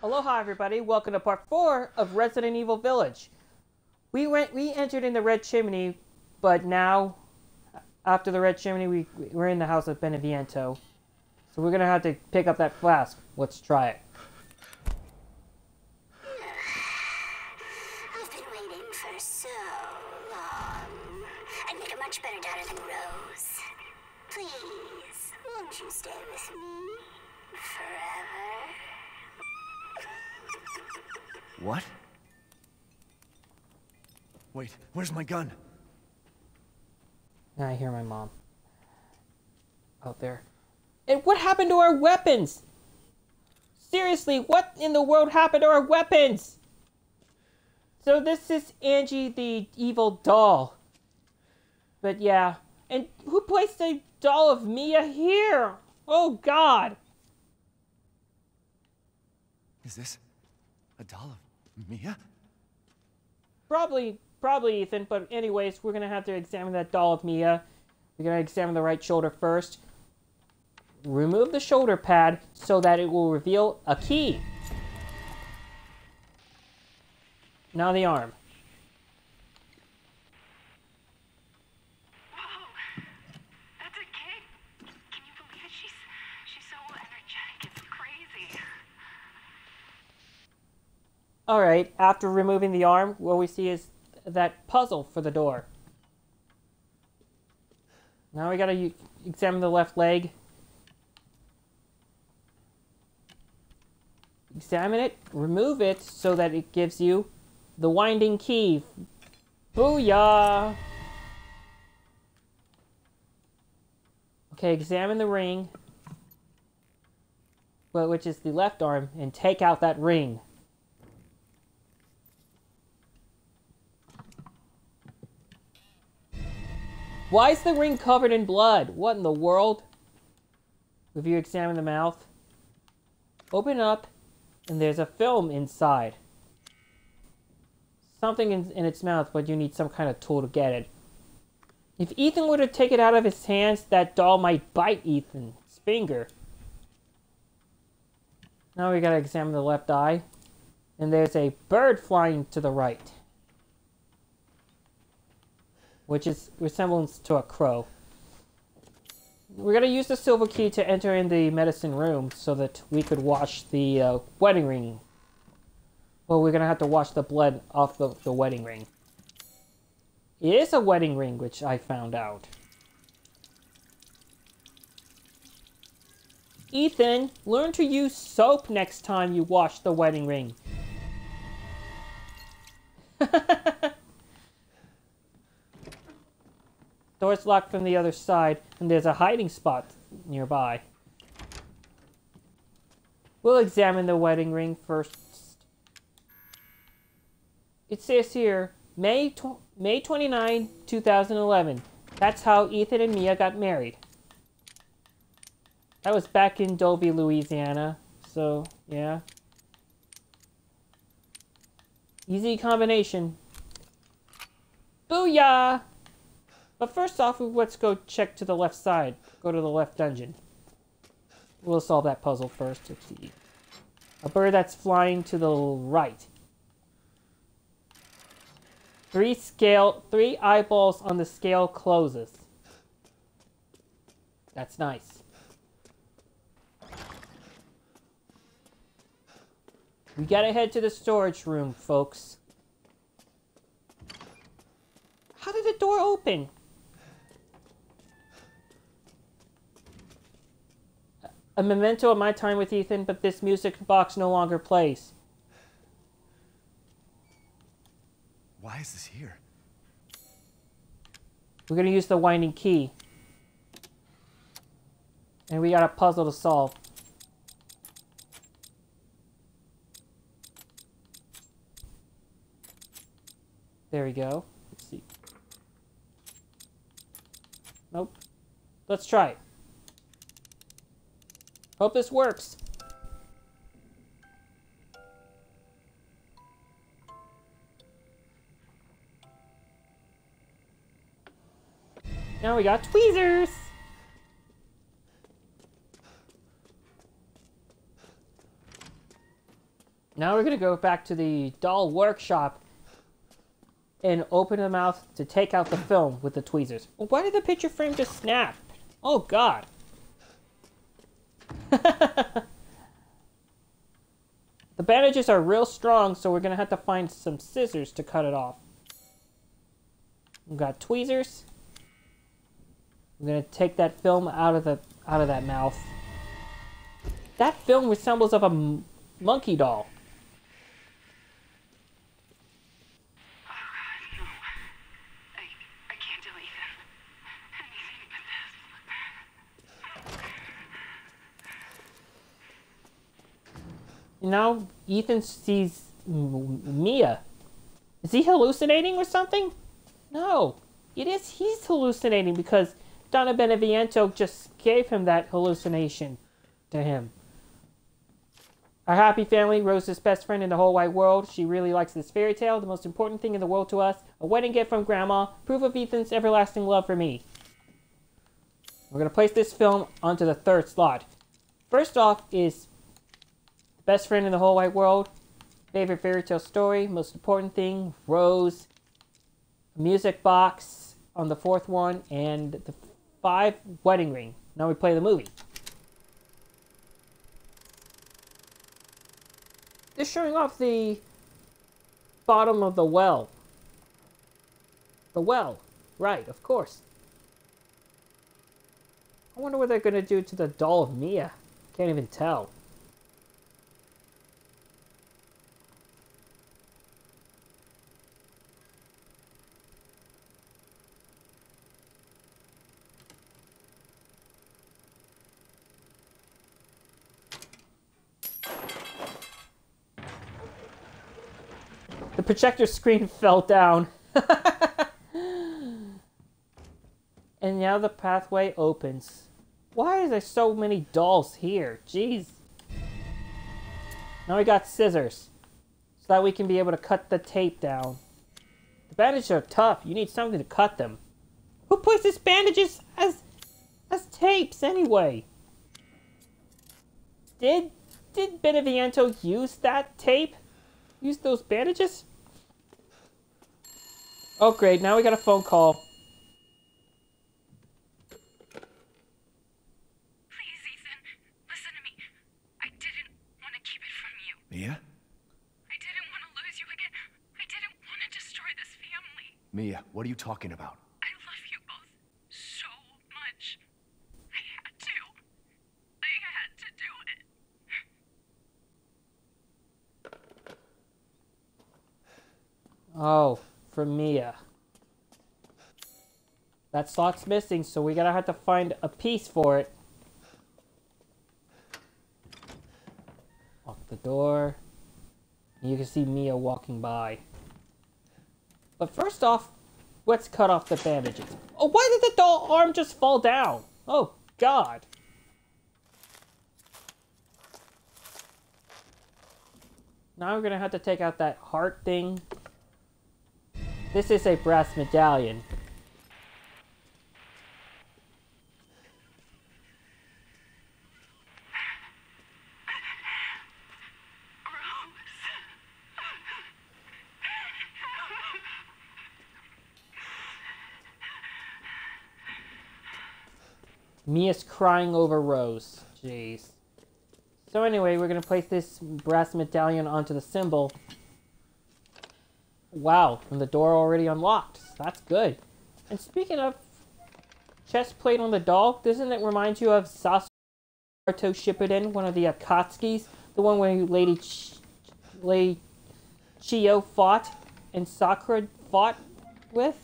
Aloha, everybody. Welcome to part 4 of Resident Evil Village. We entered in the Red Chimney, but now, after the Red Chimney, we're in the house of Beneviento. So we're going to have to pick up that flask. Let's try it. I've been waiting for so long. I'd make a much better daughter than Rose. Please, won't you stay with me forever? What? Wait, where's my gun? I hear my mom out there. And what happened to our weapons? Seriously, what in the world happened to our weapons? So this is Angie, the evil doll. But yeah, and who placed a doll of Mia here? Oh God. Is this a doll of Mia? Probably, Ethan, but anyways, we're gonna have to examine that doll of Mia. We're gonna examine the right shoulder first. Remove the shoulder pad so that it will reveal a key. Now the arm. Whoa, that's a kid. Can you believe it? She's so energetic, it's crazy. All right, after removing the arm, what we see is that puzzle for the door. Now we gotta examine the left leg. Examine it, remove it, so that it gives you the winding key. Booyah! Okay, examine the ring, which is the left arm, and take out that ring. Why is the ring covered in blood? What in the world? If you examine the mouth, open up, and there's a film inside. Something in its mouth, but you need some kind of tool to get it. If Ethan were to take it out of his hands, that doll might bite Ethan's finger. Now we gotta examine the left eye, and there's a bird flying to the right, which is resemblance to a crow. We're gonna use the silver key to enter in the medicine room so that we could wash the wedding ring. Well, we're gonna have to wash the blood off the wedding ring. It is a wedding ring, which I found out. Ethan, learn to use soap next time you wash the wedding ring. Door's locked from the other side, and there's a hiding spot nearby. We'll examine the wedding ring first. It says here, May 29, 2011. That's how Ethan and Mia got married. That was back in Dolby, Louisiana. So, yeah. Easy combination. Booyah! But first off, let's go check to the left side. Go to the left dungeon. We'll solve that puzzle first. Let's see. A bird that's flying to the right. Three eyeballs on the scale closes. That's nice. We gotta head to the storage room, folks. How did the door open? A memento of my time with Ethan, but this music box no longer plays. Why is this here? We're gonna use the winding key. And we got a puzzle to solve. There we go. Let's see. Nope. Let's try it. Hope this works. Now we got tweezers. Now we're going to go back to the doll workshop and open the mouth to take out the film with the tweezers. Why did the picture frame just snap? Oh, God. The bandages are real strong, so we're going to have to find some scissors to cut it off. We've got tweezers. I'm going to take that film out of that mouth. That film resembles of a monkey doll. Now Ethan sees Mia. Is he hallucinating or something? No, it is. He's hallucinating because Donna Beneviento just gave him that hallucination to him. Our happy family, Rose's best friend in the whole wide world. She really likes this fairy tale, the most important thing in the world to us. A wedding gift from Grandma, proof of Ethan's everlasting love for me. We're going to place this film onto the third slot. First off is best friend in the whole wide world, favorite fairy tale story, most important thing, Rose, music box on the fourth one, and the 5 wedding ring. Now we play the movie. They're showing off the bottom of the well. The well, right, of course. I wonder what they're going to do to the doll of Mia. Can't even tell. Projector screen fell down. And now the pathway opens. Why is there so many dolls here? Jeez. Now we got scissors so that we can be able to cut the tape down. The bandages are tough. You need something to cut them. Who places bandages as tapes anyway? Did Beneviento use that tape? Use those bandages? Oh great, now we got a phone call. Please, Ethan, listen to me. I didn't want to keep it from you. Mia? I didn't want to lose you again. I didn't want to destroy this family. Mia, what are you talking about? I love you both so much. I had to do it. Oh. For Mia. That slot's missing, so we gotta have to find a piece for it. Lock the door. You can see Mia walking by. But first off, let's cut off the bandages. Oh, why did the doll arm just fall down? Oh, God. Now we're gonna have to take out that heart thing. This is a brass medallion. Mia's crying over Rose. Jeez. So anyway, we're gonna place this brass medallion onto the symbol. Wow, and the door already unlocked. That's good. And speaking of chest plate on the doll, doesn't it remind you of Sasuke Shippuden, one of the Akatsuki's? The one where Lady Chio fought and Sakura fought with?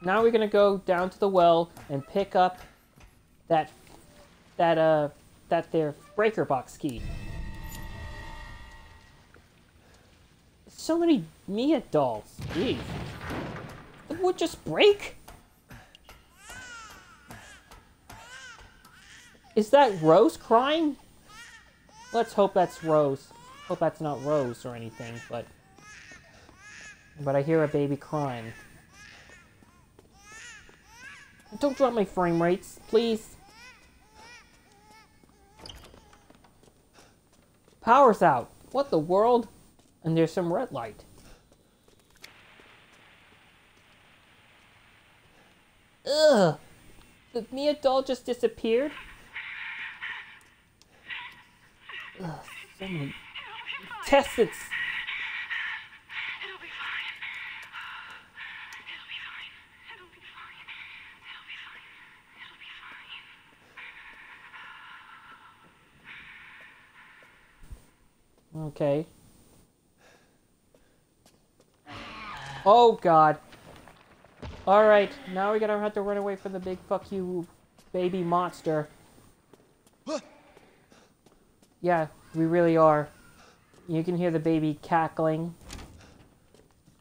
Now we're gonna go down to the well and pick up that breaker box key. So many Mia dolls. Jeez. The wood just break? Is that Rose crying? Let's hope that's Rose. Hope that's not Rose or anything, but I hear a baby crying. Don't drop my frame rates, please. Power's out. What the world? And there's some red light. Ugh! The Mia doll just disappeared? Ugh, so many... Test its... It'll be fine. It'll be fine. It'll be fine. It'll be fine. It'll be fine. Okay. Oh, God. Alright, now we're gonna have to run away from the big fuck you baby monster. Yeah, we really are. You can hear the baby cackling.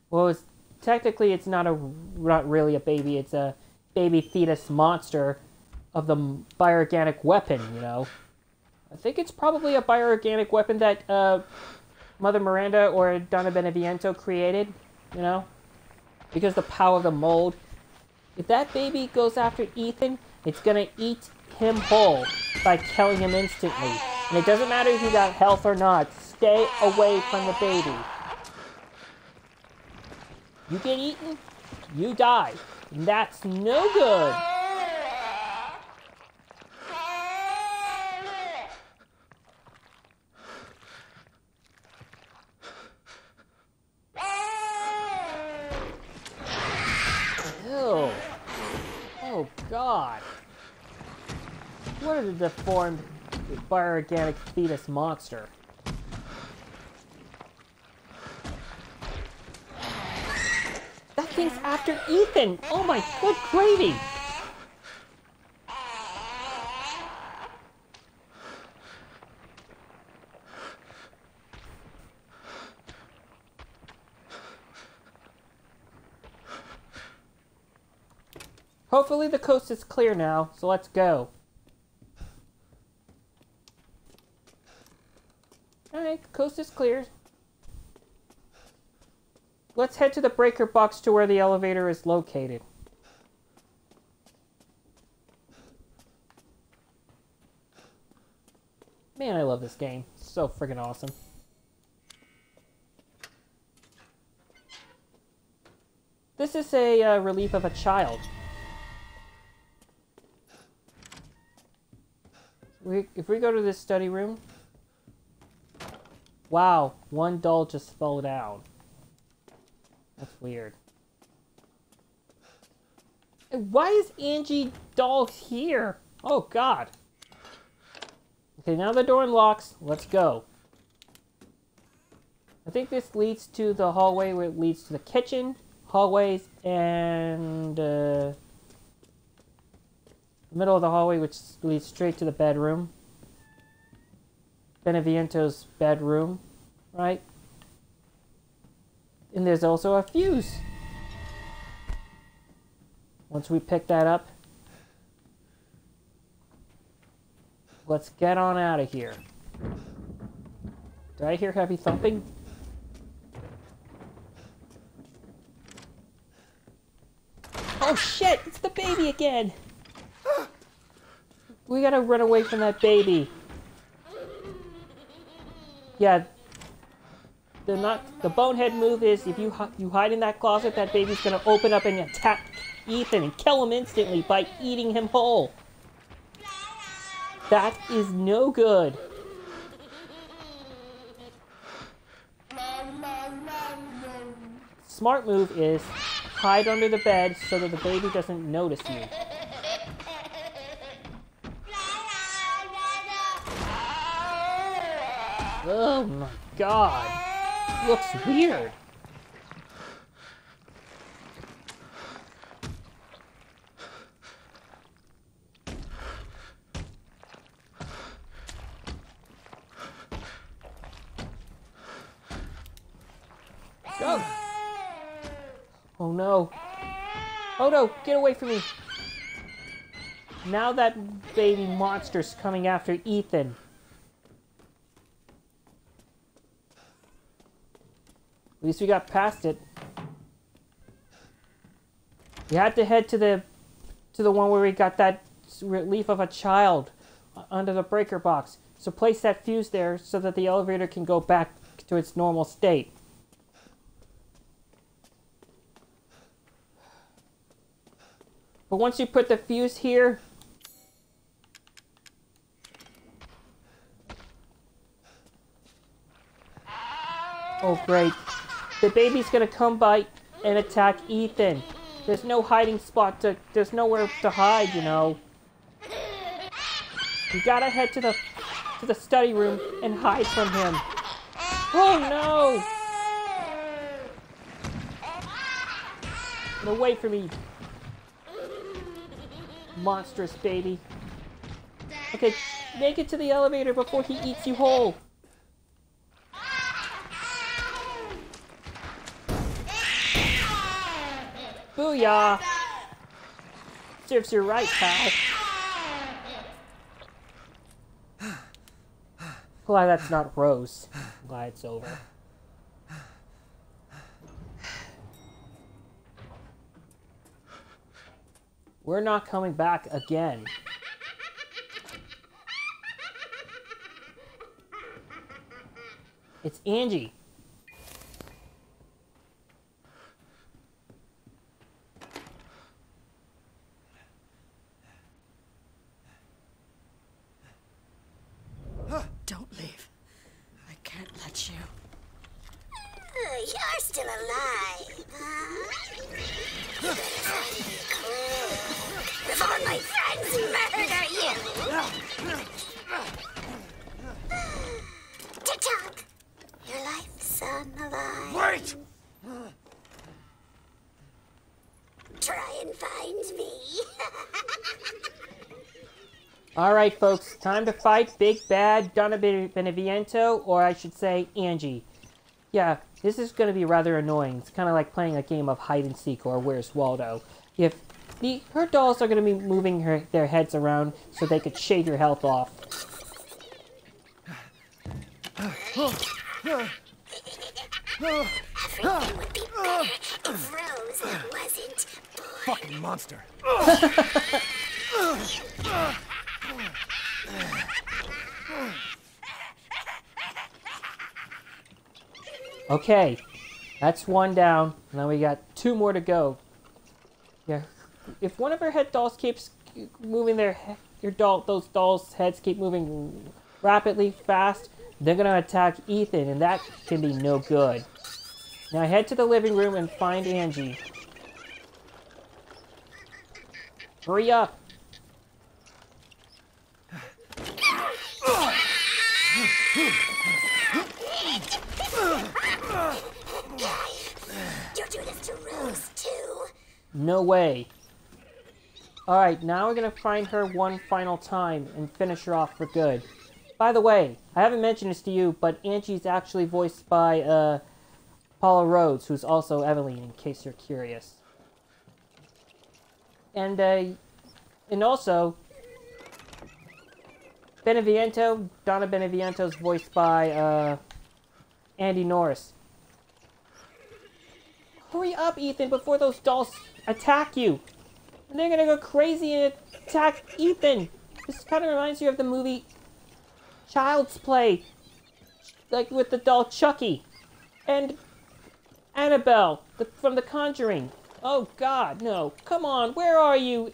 Well, it's, technically it's not really a baby, it's a baby fetus monster of the bioorganic weapon, you know. I think it's probably a bioorganic weapon that Mother Miranda or Donna Beneviento created, you know. Because the power of the mold. If that baby goes after Ethan, it's gonna eat him whole by killing him instantly. And it doesn't matter if you got health or not. Stay away from the baby. You get eaten, you die. And that's no good. God. What a deformed bioorganic fetus monster. That thing's after Ethan! Oh my good gravy! Hopefully the coast is clear now, so let's go. Alright, the coast is clear. Let's head to the breaker box to where the elevator is located. Man, I love this game. It's so friggin' awesome. This is a relief of a child. If we go to this study room... Wow, one doll just fell down. That's weird. And why is Angie doll here? Oh, God. Okay, now the door unlocks. Let's go. I think this leads to the hallway where it leads to the kitchen, hallways, and... middle of the hallway, which leads straight to the bedroom. Beneviento's bedroom, right? And there's also a fuse. Once we pick that up, let's get on out of here. Did I hear heavy thumping? Oh shit, it's the baby again! We gotta run away from that baby. Yeah. The bonehead move is if you hide in that closet, that baby's gonna open up and attack Ethan and kill him instantly by eating him whole. That is no good. Smart move is hide under the bed so that the baby doesn't notice you. Oh my god. Looks weird. Go. Oh no. Oh no, get away from me. Now that baby monster's coming after Ethan. At least we got past it. We had to head to the one where we got that relief of a child under the breaker box. So place that fuse there so that the elevator can go back to its normal state. But once you put the fuse here, oh great, the baby's gonna come by and attack Ethan. There's no hiding spot to, there's nowhere to hide, you know. You gotta head to the study room and hide from him. Oh no! Get away from me. Monstrous baby. Okay, make it to the elevator before he eats you whole. Booyah! Serves you right, pal. Glad that's not Rose. Glad it's over. We're not coming back again. It's Angie. Don't leave. I can't let you. Oh, you're still alive, huh? Before my friends murder you! Tick-tock! Your life's on the line. Wait! Try and find me. Alright, folks. Time to fight Big Bad Donna Beneviento, or I should say Angie. Yeah, this is going to be rather annoying. It's kind of like playing a game of hide-and-seek or Where's Waldo. If her dolls are going to be moving their heads around so they could shave your health off. Everything would be better if Rose wasn't born. Fucking monster. Okay, that's one down. Now we got two more to go. Yeah. If one of her head dolls keeps moving their those dolls' heads keep moving rapidly, fast, they're gonna attack Ethan, and that can be no good. Now head to the living room and find Angie. Hurry up! You're doing this to Rose too. No way. Alright, now we're going to find her one final time and finish her off for good. By the way, I haven't mentioned this to you, but Angie's actually voiced by Paula Rhodes, who's also Eveline, in case you're curious. And also, Beneviento, Donna Beneviento's voiced by Andy Norris. Hurry up, Ethan, before those dolls attack you! And they're gonna go crazy and attack Ethan. This kind of reminds you of the movie Child's Play, like with the doll Chucky and Annabelle from The Conjuring. Oh God, no! Come on, where are you?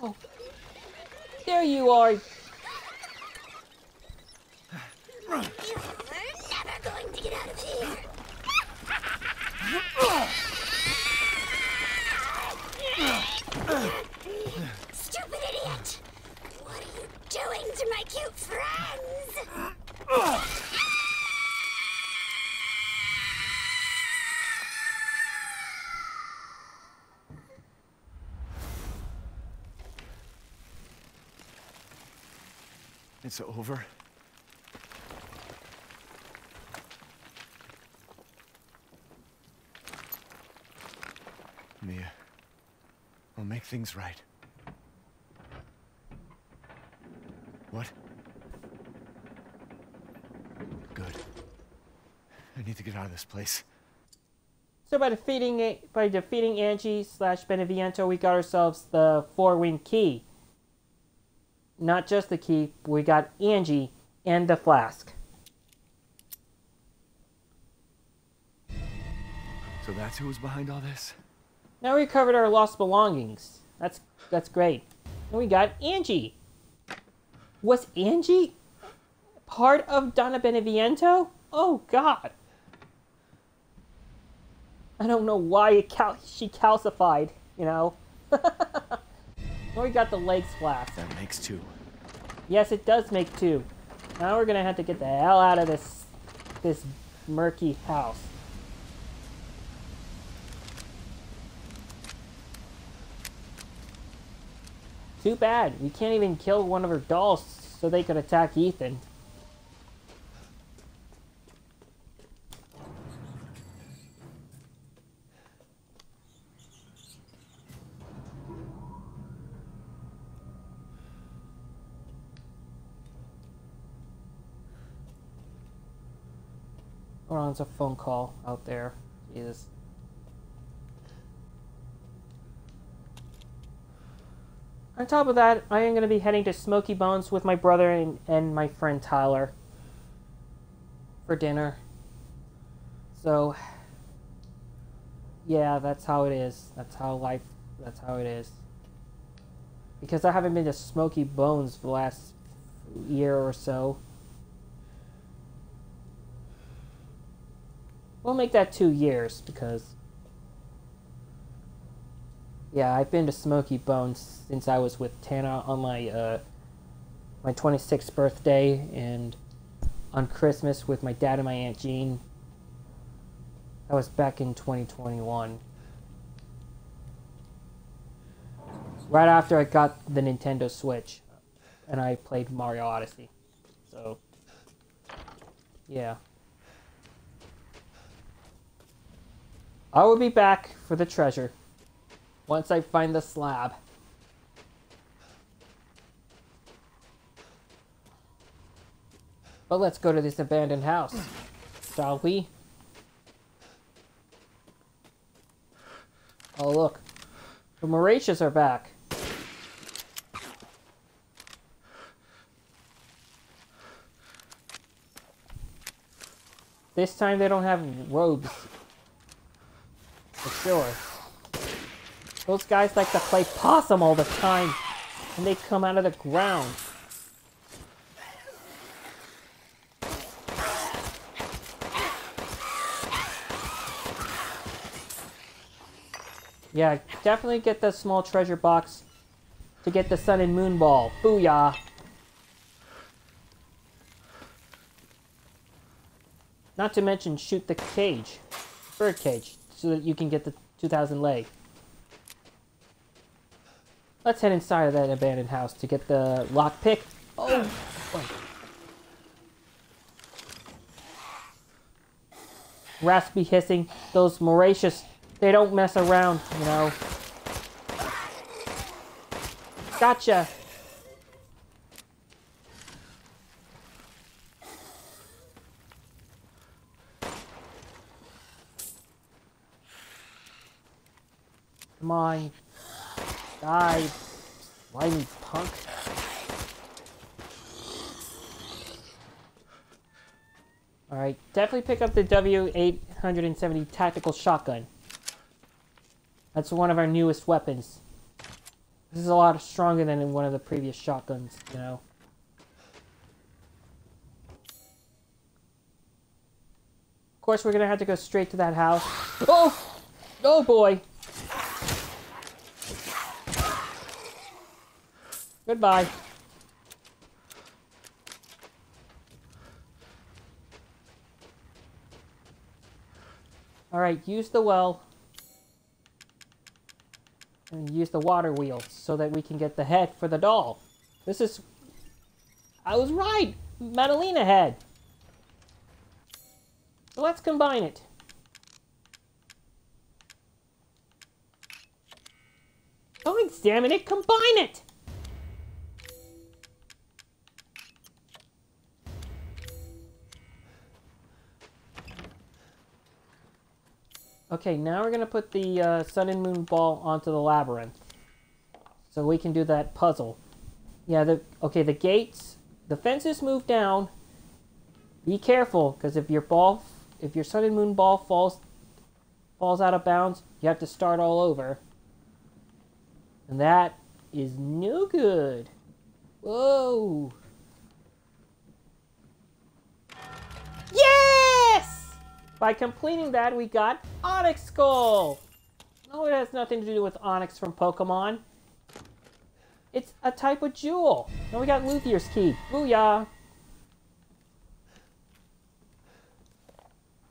Oh, there you are. Going to get out of here. Stupid idiot! What are you doing to my cute friends? It's over. Mia, I'll make things right. What? Good. I need to get out of this place. So by defeating Angie / Beneviento, we got ourselves the 4-wing key. Not just the key, we got Angie and the flask. So that's who was behind all this? Now we recovered our lost belongings. That's great. And we got Angie. Was Angie part of Donna Beneviento? Oh God. I don't know why she calcified, you know. Now we got the legs flask. That makes two. Yes, it does make two. Now we're gonna have to get the hell out of this murky house. Too bad. We can't even kill one of her dolls so they could attack Ethan. Hold on, it's a phone call out there. Jesus. On top of that, I am going to be heading to Smoky Bones with my brother and my friend Tyler for dinner. So, yeah, that's how it is. That's how life, that's how it is. Because I haven't been to Smoky Bones for the last year or so. We'll make that 2 years because... yeah, I've been to Smoky Bones since I was with Tana on my my 26th birthday and on Christmas with my dad and my Aunt Jean. That was back in 2021. Right after I got the Nintendo Switch and I played Mario Odyssey. So, yeah. I will be back for the treasure. Once I find the slab. But let's go to this abandoned house, shall we? Oh look, the Moroaicas are back. This time they don't have robes, for sure. Those guys like to play possum all the time, and they come out of the ground. Yeah, definitely get the small treasure box to get the sun and moon ball. Booyah! Not to mention shoot the cage, bird cage, so that you can get the 2,000 lei. Let's head inside of that abandoned house to get the lockpick. Oh, boy. Raspy hissing. Those Moroaicas, they don't mess around, you know. Gotcha. Come on. Die, slimy punk. Alright, definitely pick up the W870 Tactical Shotgun. That's one of our newest weapons. This is a lot stronger than in one of the previous shotguns, you know. Of course, we're going to have to go straight to that house. Oh! Oh boy! Goodbye. Alright, use the well. And use the water wheel so that we can get the head for the doll. This is... I was right! Madalena head! So let's combine it. Oh, examine it! Combine it! Okay, now we're going to put the sun and moon ball onto the labyrinth. So we can do that puzzle. Yeah, the gates, the fences move down. Be careful, because if your sun and moon ball falls out of bounds, you have to start all over. And that is no good. Whoa! Yes! By completing that, we got Onyx Skull! No, it has nothing to do with Onyx from Pokemon. It's a type of jewel. Now we got Luthier's Key. Booyah!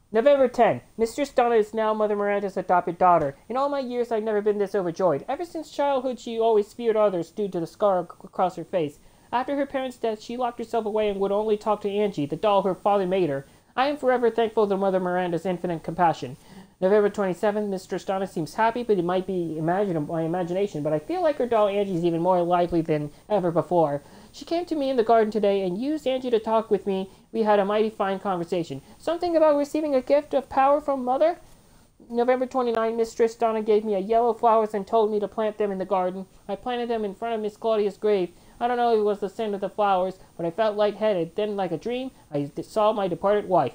November 10. Mistress Donna is now Mother Miranda's adopted daughter. In all my years, I've never been this overjoyed. Ever since childhood, she always feared others due to the scar across her face. After her parents' death, she locked herself away and would only talk to Angie, the doll her father made her. I am forever thankful to Mother Miranda's infinite compassion. November 27th, Mistress Donna seems happy, but it might be my imagination, but I feel like her doll Angie is even more lively than ever before. She came to me in the garden today and used Angie to talk with me. We had a mighty fine conversation. Something about receiving a gift of power from Mother? November 29, Mistress Donna gave me a yellow flowers and told me to plant them in the garden. I planted them in front of Miss Claudia's grave. I don't know if it was the scent of the flowers, but I felt lightheaded. Then, like a dream, I saw my departed wife.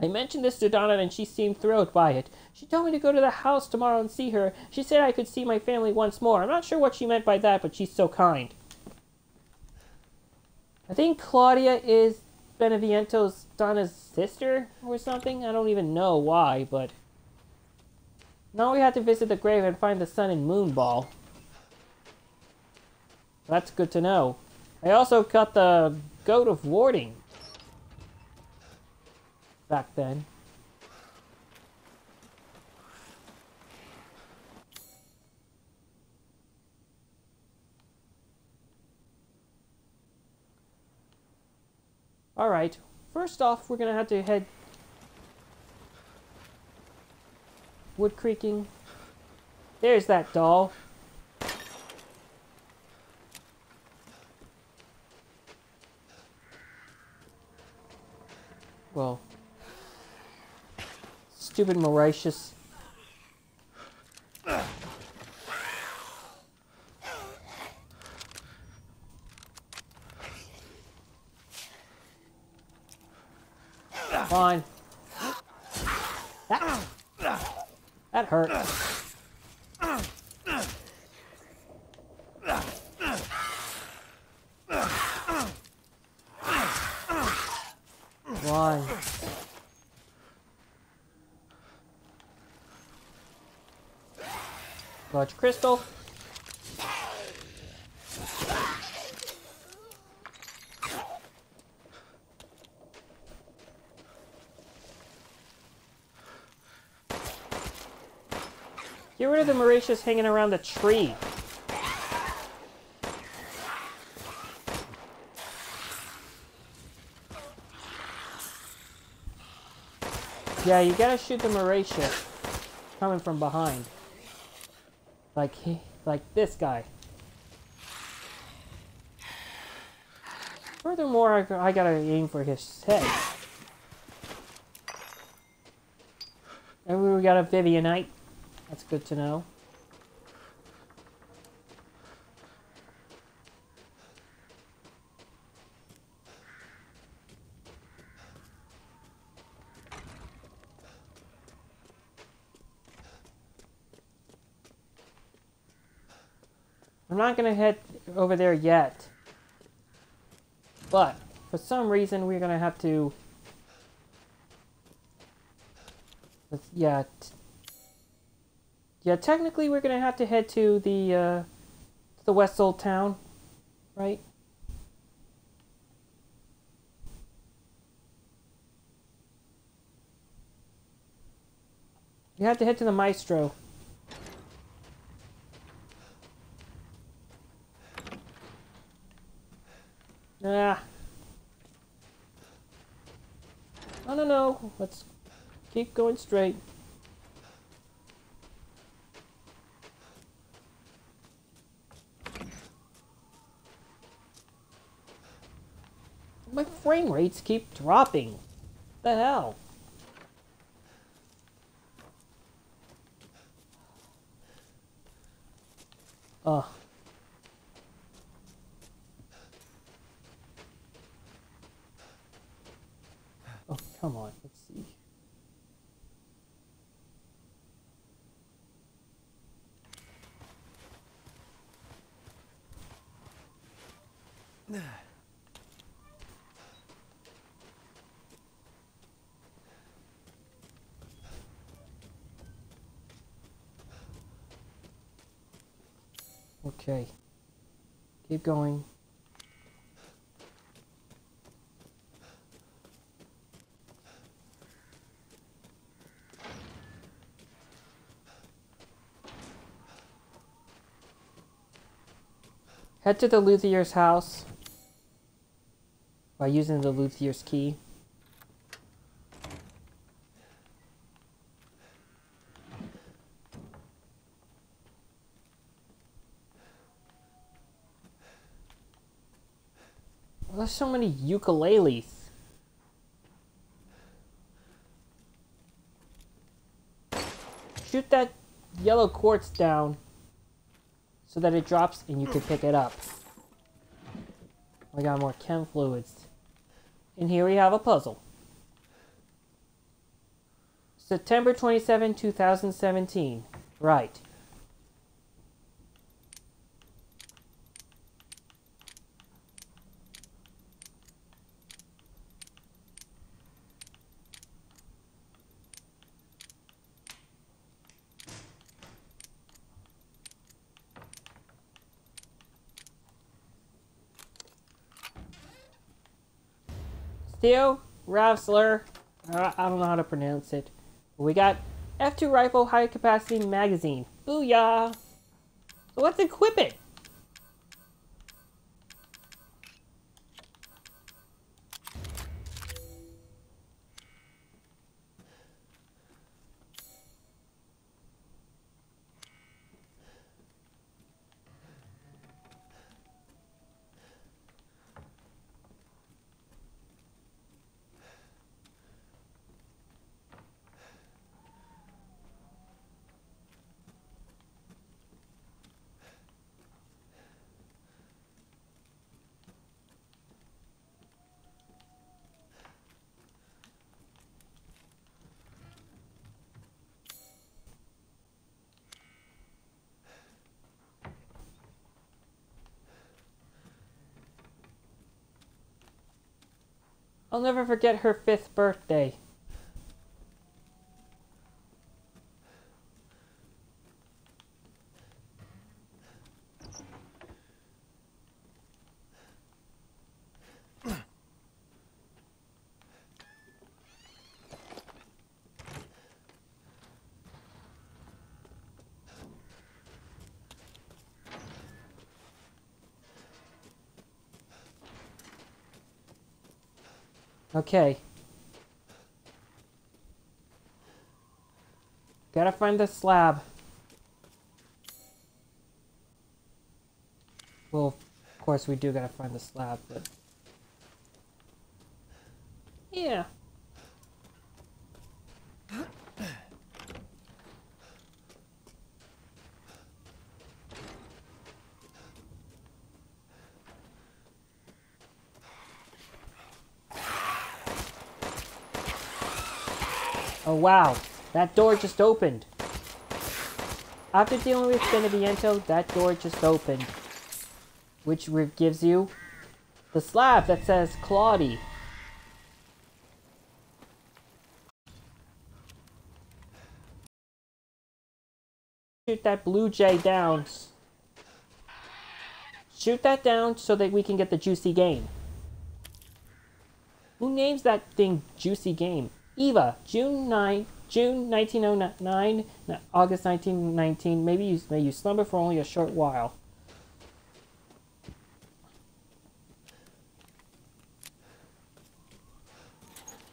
I mentioned this to Donna and she seemed thrilled by it. She told me to go to the house tomorrow and see her. She said I could see my family once more. I'm not sure what she meant by that, but she's so kind. I think Claudia is Beneviento's Donna's sister or something. I don't even know why, but... Now we have to visit the grave and find the sun and moon ball. That's good to know. I also got the goat of warding back then. All right, first off, we're gonna have to head wood creaking. There's that doll. Well, stupid Mauritius. Fine. That hurt. Fine. Large crystal. Get rid of the Mauritius hanging around the tree. Yeah, you gotta shoot the Mauritius coming from behind. Like this guy. Furthermore, I gotta aim for his head. And we got a Vivianite. That's good to know. I'm not going to head over there yet. But for some reason we're going to have to... Yeah, technically we're gonna have to head to the West Old Town, right? You have to head to the Maestro. Ah. Oh, no. Let's keep going straight. My frame rates keep dropping. What the hell? Ugh. Oh, come on. Let's see. Okay. Keep going. Head to the Luthier's house by using the Luthier's key. There's so many ukuleles. Shoot that yellow quartz down so that it drops and you can pick it up. We got more chem fluids. And here we have a puzzle. September 27, 2017. Right. Theo Rassler, I don't know how to pronounce it. We got F2 Rifle High Capacity Magazine. Booyah! So let's equip it! I'll never forget her 5th birthday. Okay. Gotta find the slab. Well, of course we do gotta find the slab, but... yeah. Oh wow, that door just opened. After dealing with Beneviento, that door just opened. Which gives you the slab that says Claudia. Shoot that blue jay down. Shoot that down so that we can get the juicy game. Who names that thing juicy game? Eva, June 1909, August 1919. Maybe you may you slumber for only a short while.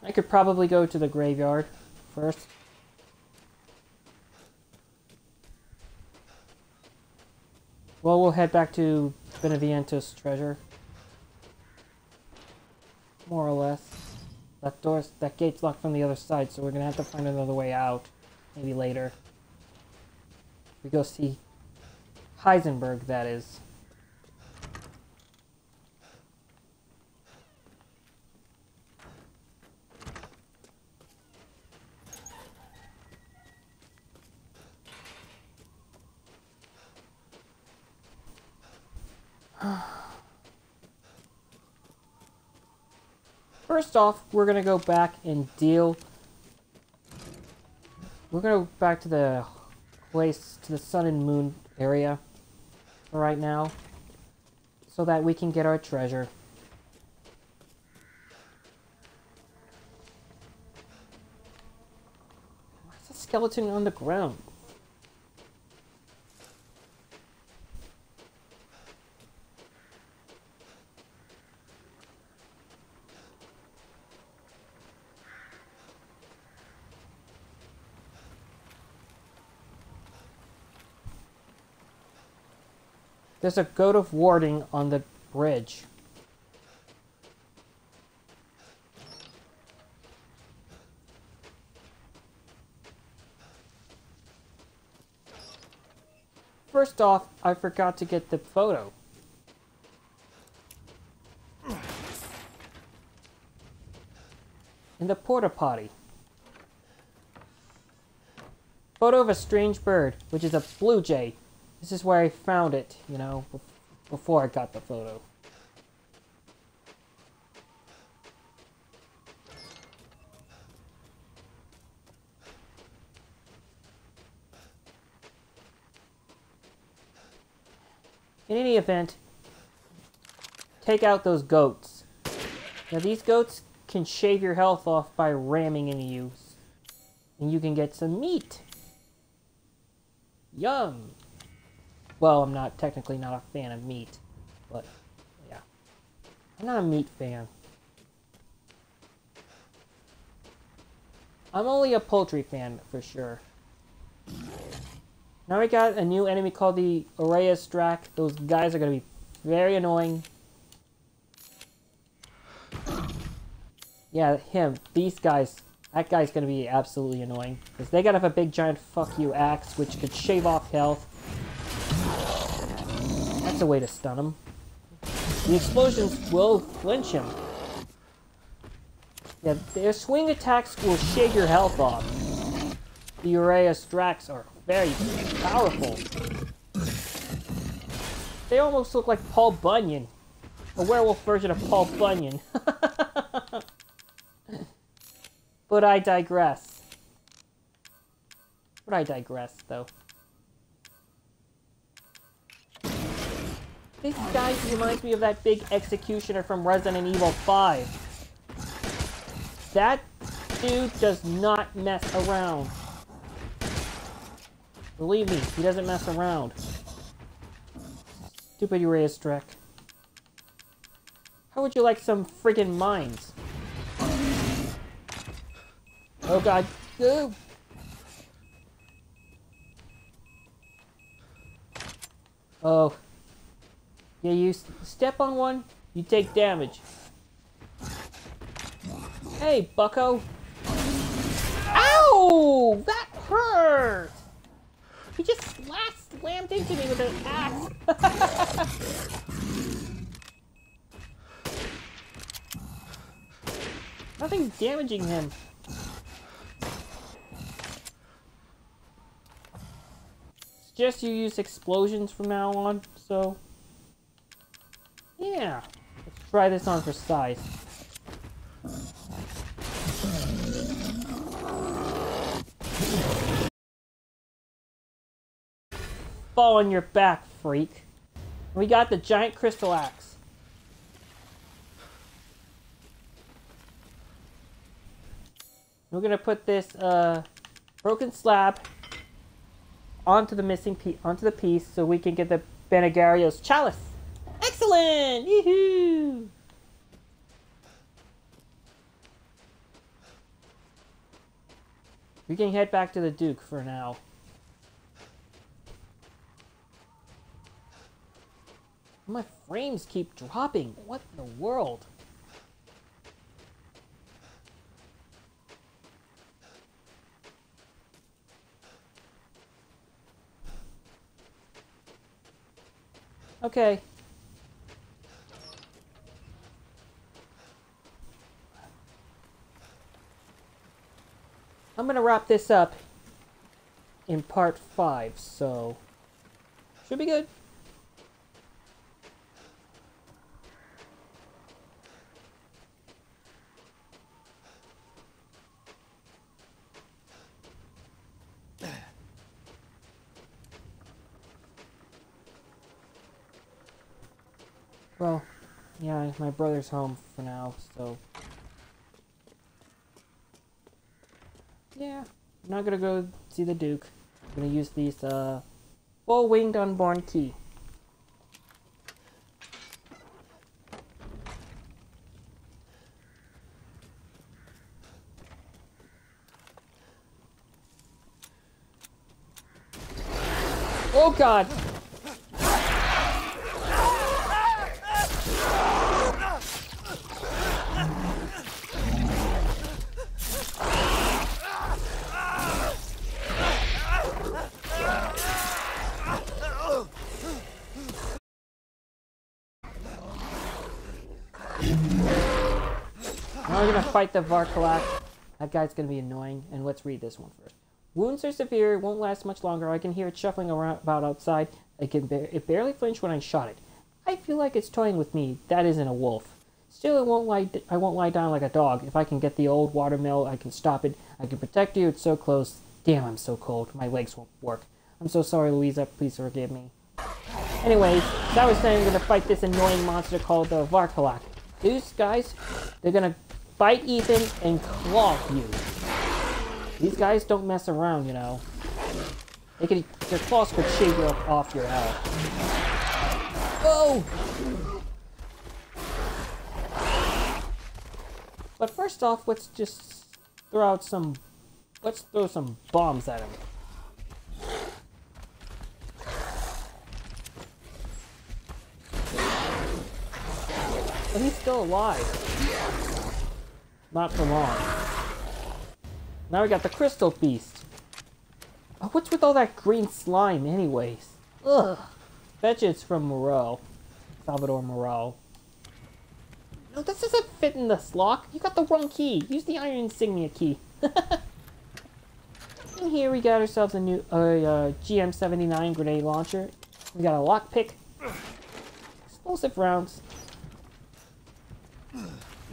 I could probably go to the graveyard first. Well, we'll head back to Beneviento's treasure, more or less. That gate's locked from the other side, so we're gonna have to find another way out. Maybe later. We go see Heisenberg, that is. First off, we're gonna go back and deal. We're gonna go back to the place, to the sun and moon area for right now, so that we can get our treasure. What's a skeleton on the ground? There's a goat of warding on the bridge. First off, I forgot to get the photo. In the porta potty. Photo of a strange bird, which is a blue jay. This is where I found it, you know, before I got the photo. In any event, take out those goats. Now these goats can shave your health off by ramming into you, and you can get some meat. Yum! Well, I'm not technically not a fan of meat, but yeah, I'm not a meat fan. I'm only a poultry fan for sure. Now we got a new enemy called the Aureus Drac. Those guys are going to be very annoying. Yeah, him. These guys. That guy's going to be absolutely annoying. Because they got to have a big giant fuck you axe, which could shave off health. That's a way to stun him. The explosions will flinch him. Yeah, their swing attacks will shake your health off. The Uraeus Drax are very powerful. They almost look like Paul Bunyan. A werewolf version of Paul Bunyan. But I digress. But I digress, though. These guys reminds me of that big executioner from Resident Evil 5. That dude does not mess around. Believe me, he doesn't mess around. Stupid Uraeus Drac. How would you like some friggin' mines? Oh god. Ooh. Oh. Yeah, you step on one, you take damage. Hey, bucko. Ow! That hurt! He just slammed into me with an axe. Nothing's damaging him. It's just you use explosions from now on, so... yeah, let's try this on for size. Fall on your back, freak. We got the giant crystal axe. We're gonna put this broken slab onto the missing piece, onto the piece, so we can get the Bene Gario's chalice. Excellent! Yee-hoo! We can head back to the Duke for now. My frames keep dropping. What in the world? Okay. I'm going to wrap this up in part 5, so should be good. Well, yeah, my brother's home for now, so yeah, I'm not gonna go see the Duke. I'm gonna use these full-winged unborn key. Oh God! Fight the Varcolac. That guy's gonna be annoying. And let's read this one first. Wounds are severe. It won't last much longer. I can hear it shuffling around about outside. It barely flinched when I shot it. I feel like it's toying with me. That isn't a wolf. Still, I won't lie down like a dog. If I can get the old watermill, I can stop it. I can protect you. It's so close. Damn, I'm so cold. My legs won't work. I'm so sorry, Louisa. Please forgive me. Anyways, that was saying I'm gonna fight this annoying monster called the Varcolac. These guys, they're gonna bite Ethan and claw you. These guys don't mess around, you know. They could, their claws could shave you off your health. Whoa! But first off, let's just throw out some... Let's throw some bombs at him. But he's still alive. Not for long. Now we got the crystal beast. Oh, what's with all that green slime anyways? Ugh. Bet you it's from Moreau. Salvador Moreau. No, this doesn't fit in this lock. You got the wrong key. Use the iron insignia key. And here we got ourselves a new GM-79 grenade launcher. We got a lockpick. Explosive rounds.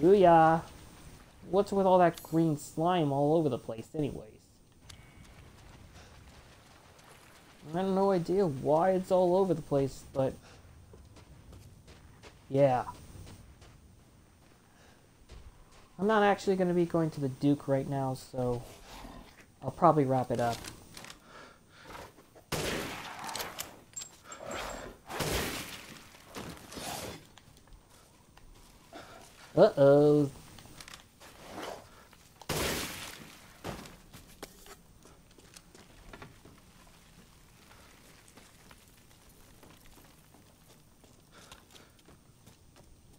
Booyah. What's with all that green slime all over the place anyways? I have no idea why it's all over the place, but yeah. I'm not actually going to be going to the Duke right now, so I'll probably wrap it up. Uh-oh.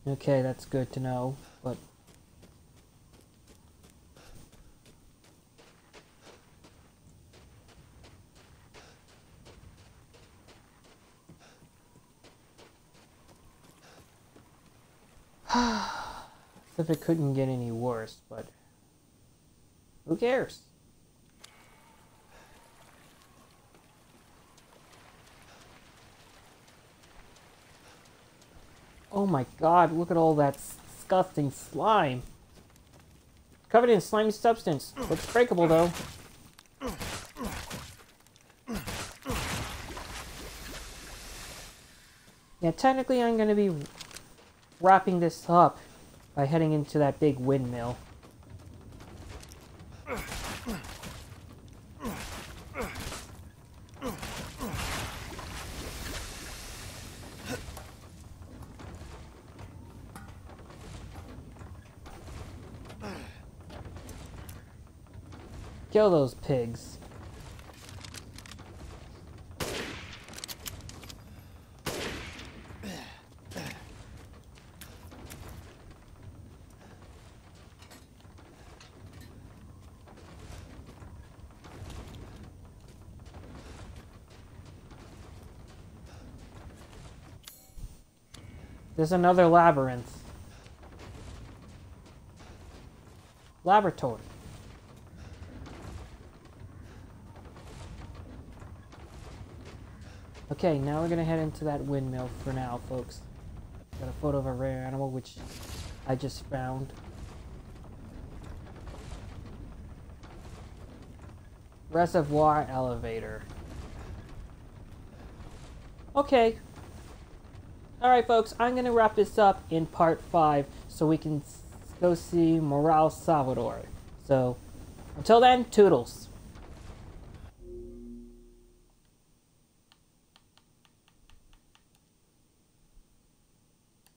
Okay, that's good to know, but... If it couldn't get any worse, but... Who cares? Oh my God, look at all that disgusting slime. Covered in slimy substance. Looks breakable though. Yeah, technically I'm going to be wrapping this up by heading into that big windmill. Kill those pigs. There's another labyrinth. Laboratory. Okay, now we're gonna head into that windmill for now, folks. Got a photo of a rare animal, which I just found. Reservoir elevator. Okay. Alright, folks, I'm going to wrap this up in part 5 so we can go see Moreau Salvador. So, until then, toodles.